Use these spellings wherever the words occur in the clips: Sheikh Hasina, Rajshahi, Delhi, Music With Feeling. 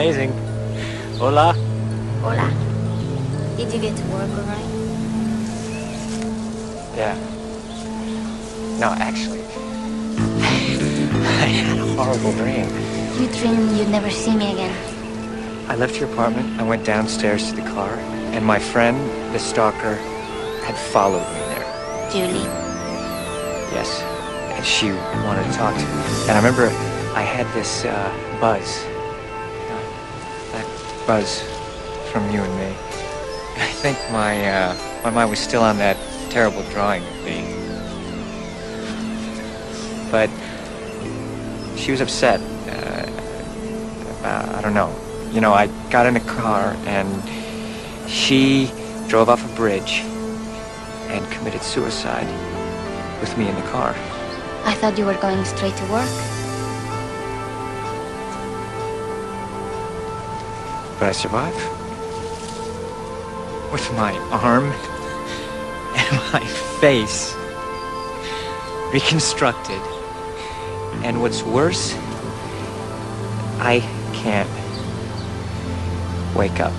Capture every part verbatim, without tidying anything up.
Amazing. Hola. Hola. Did you get to work all right? Yeah. No, actually. I had a horrible dream. You dreamed you'd never see me again. I left your apartment, I went downstairs to the car, and my friend, the stalker, had followed me there. Julie? Yes. And she wanted to talk to me. And I remember I had this uh, buzz. Buzz from you and me. I think my uh, my mind was still on that terrible drawing of me. But she was upset. Uh, uh, I don't know. You know, I got in a car and she drove off a bridge and committed suicide with me in the car. I thought you were going straight to work. But I survived. With my arm and my face reconstructed. And what's worse, I can't wake up.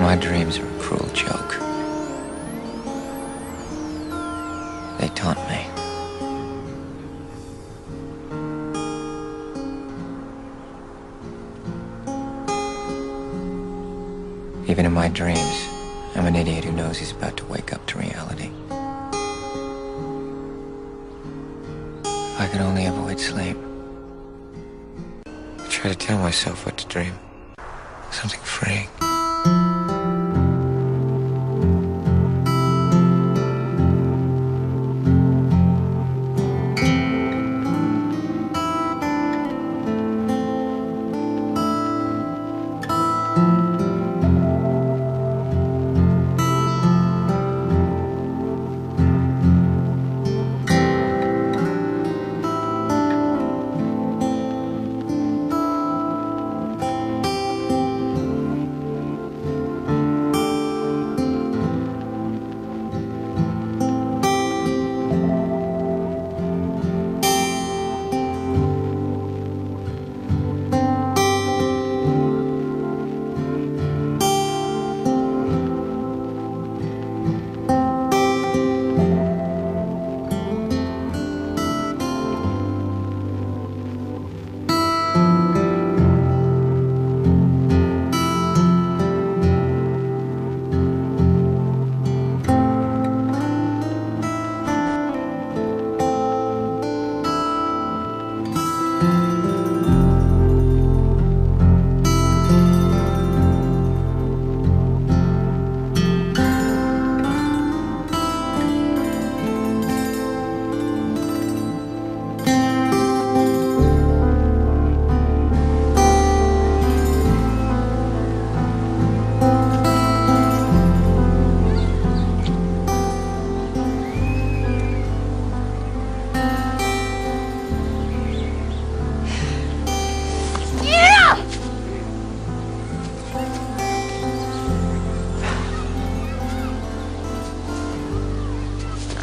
My dreams are a cruel joke. They taunt me. Even in my dreams, I'm an idiot who knows he's about to wake up to reality. If I could only avoid sleep, I try to tell myself what to dream. Something freeing.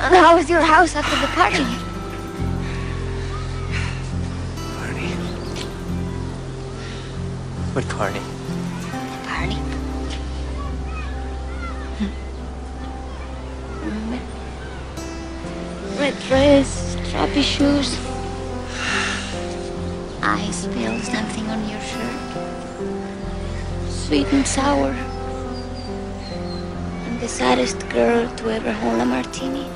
How was your house after the party? Party? What party? Party? Hmm. Remember? Red dress, strappy shoes. I spilled something on your shirt. Sweet and sour. And the saddest girl to ever hold a martini.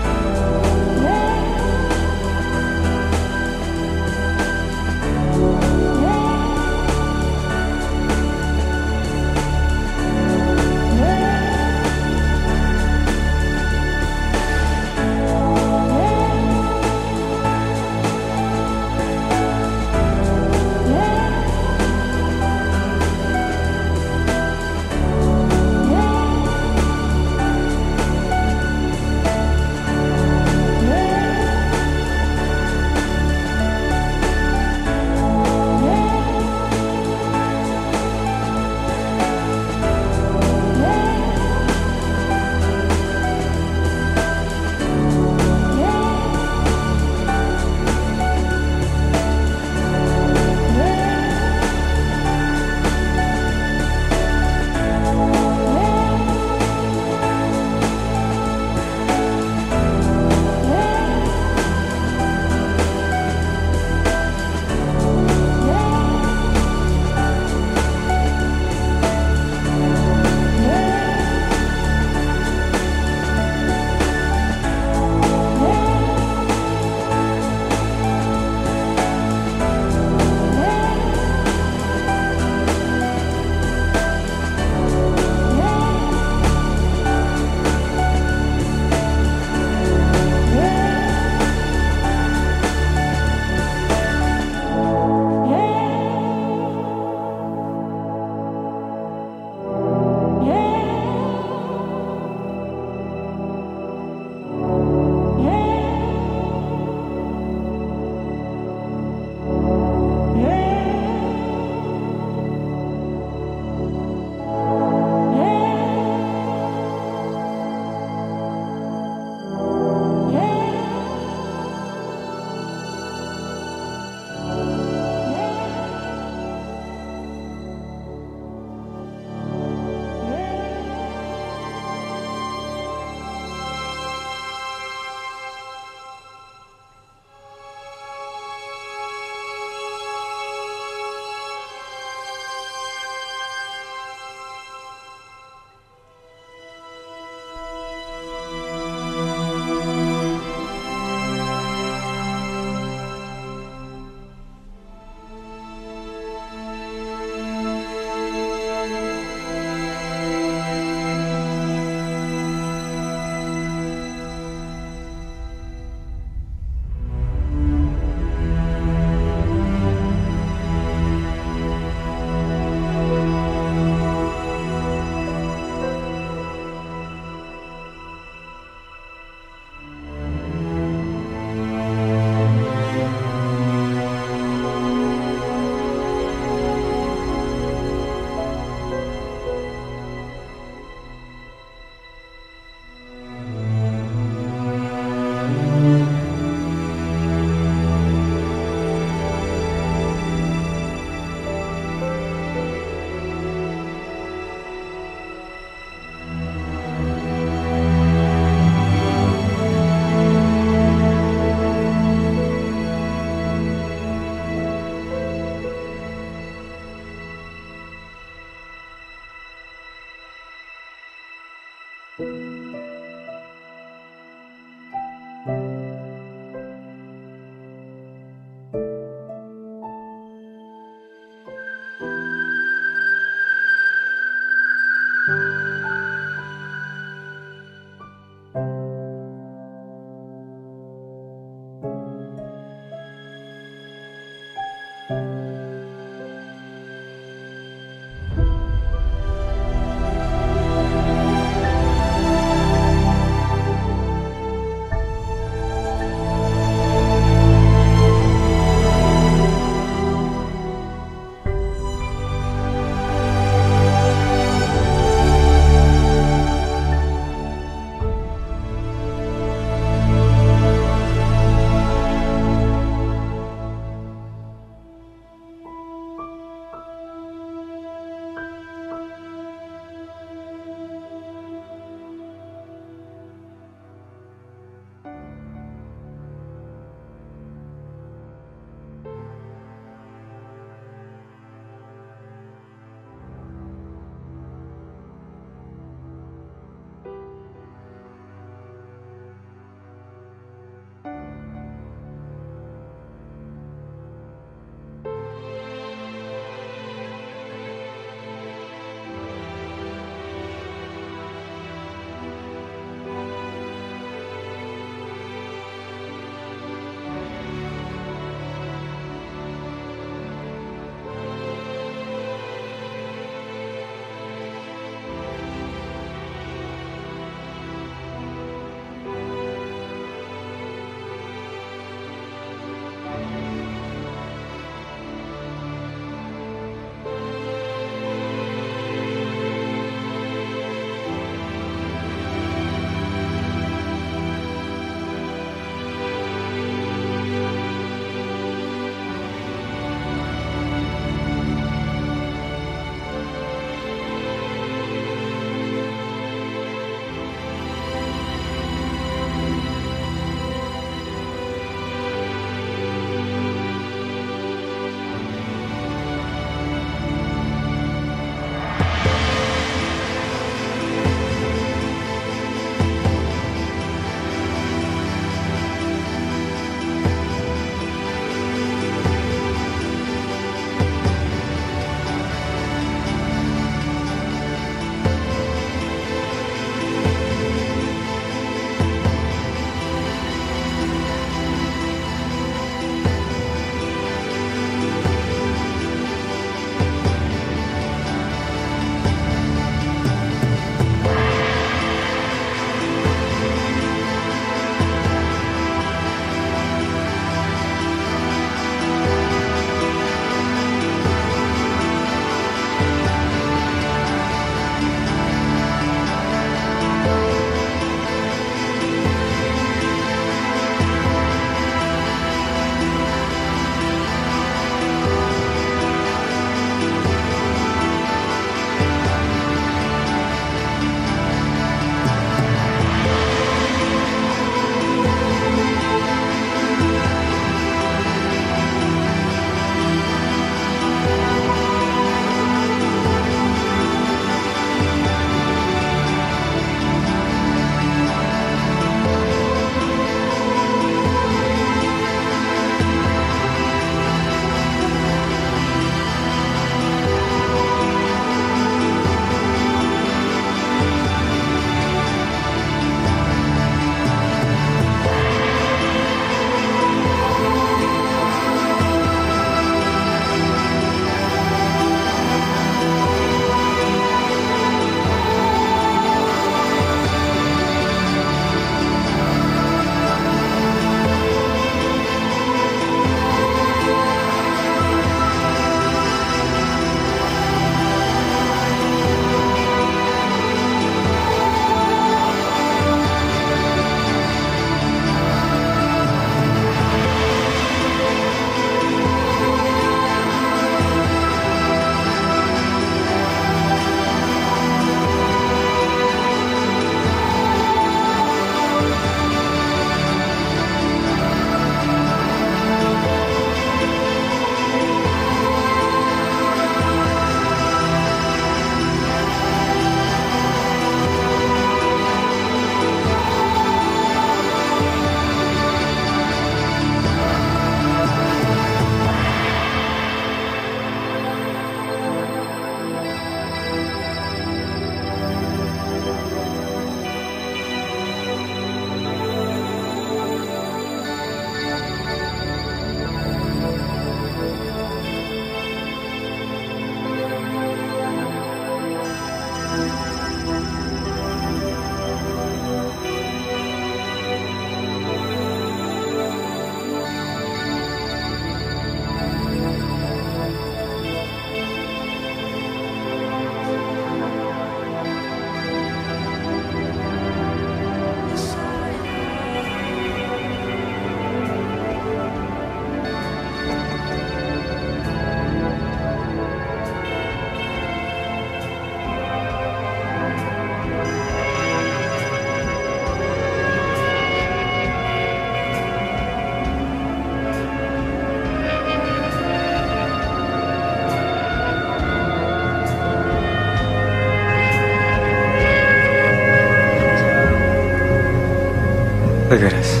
Look at us.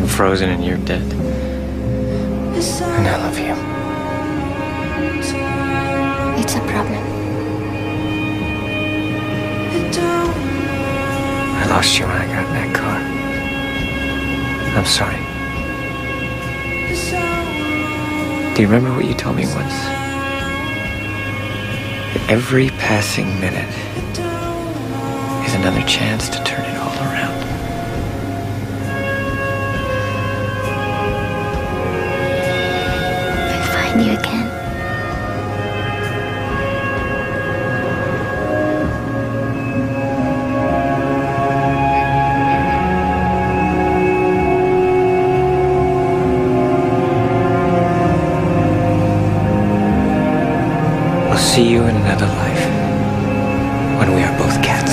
I'm frozen and you're dead. And I love you. It's a problem. I lost you when I got in that car. I'm sorry. Do you remember what you told me once? That every passing minute is another chance to turn it all around. I'll find you again. I'll see you in another life, when we are both cats.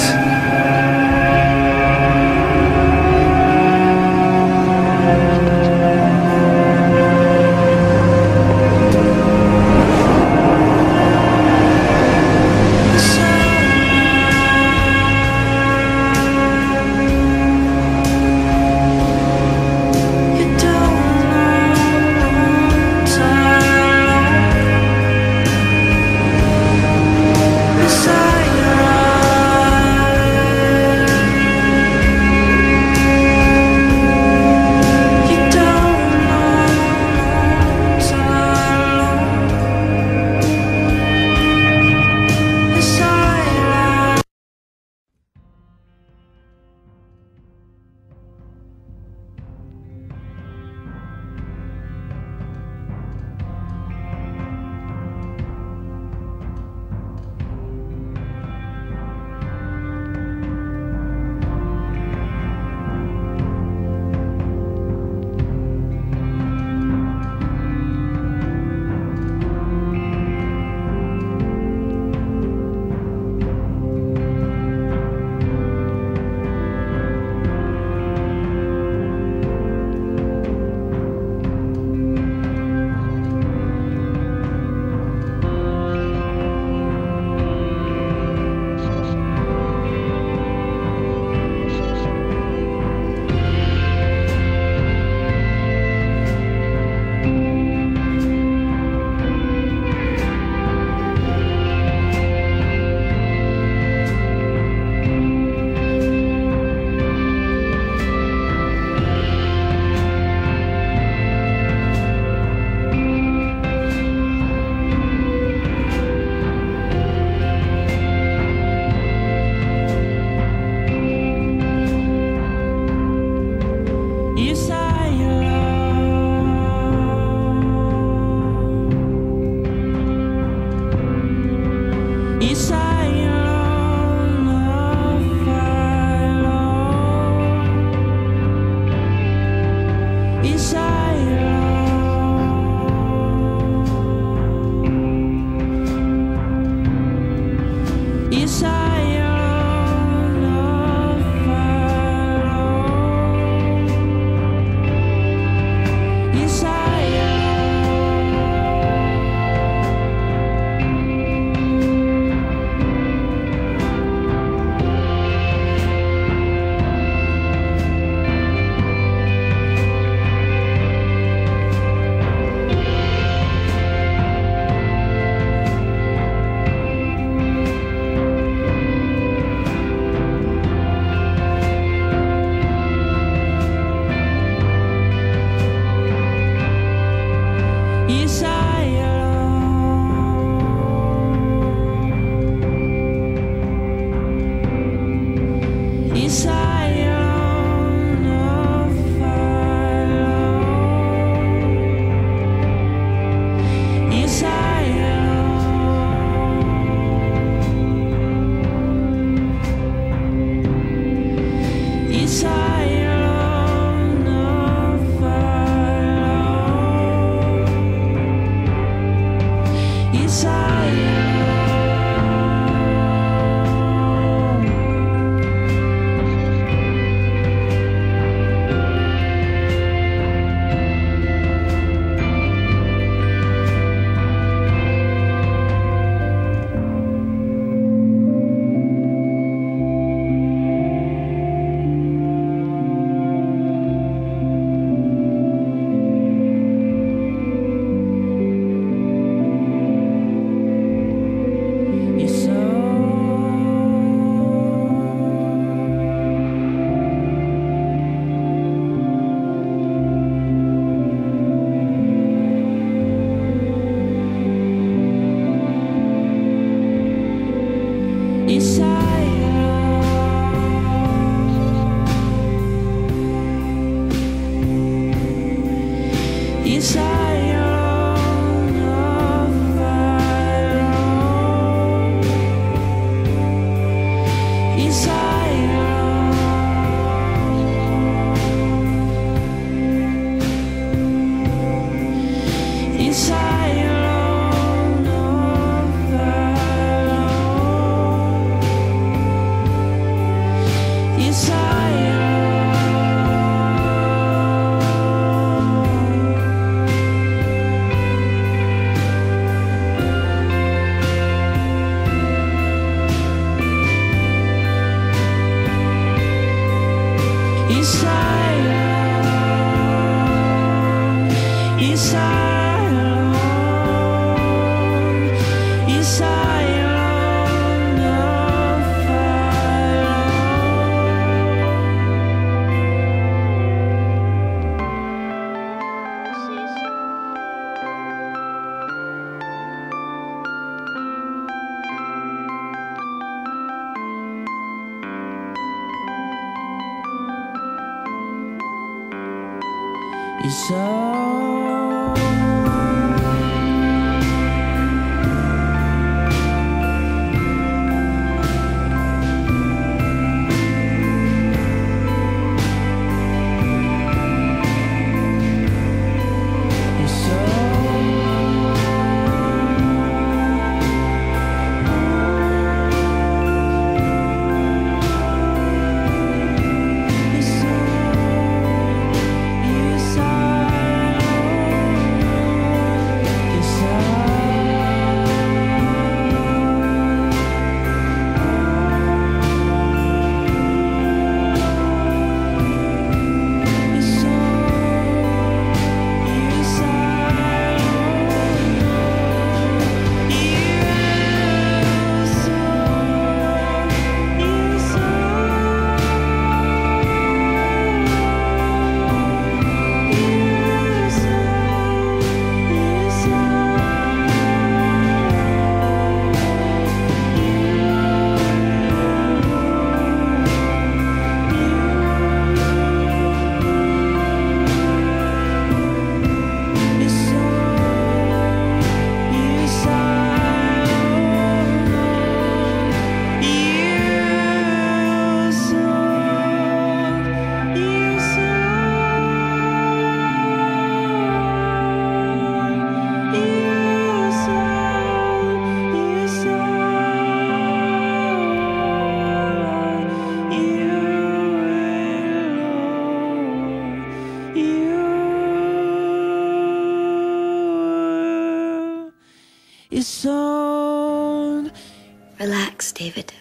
Relax, David.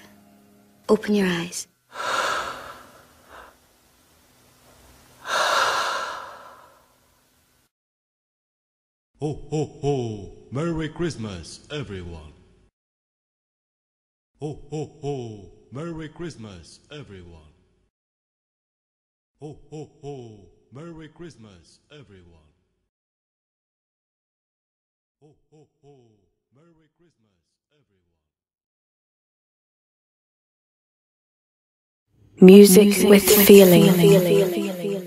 Open your eyes. Ho, ho, ho. Merry Christmas, everyone. Ho, ho, ho. Merry Christmas, everyone. Ho, ho, ho. Merry Christmas, everyone. Ho, ho, ho. Merry Christmas, everyone. Music, Music with, with feeling. feeling.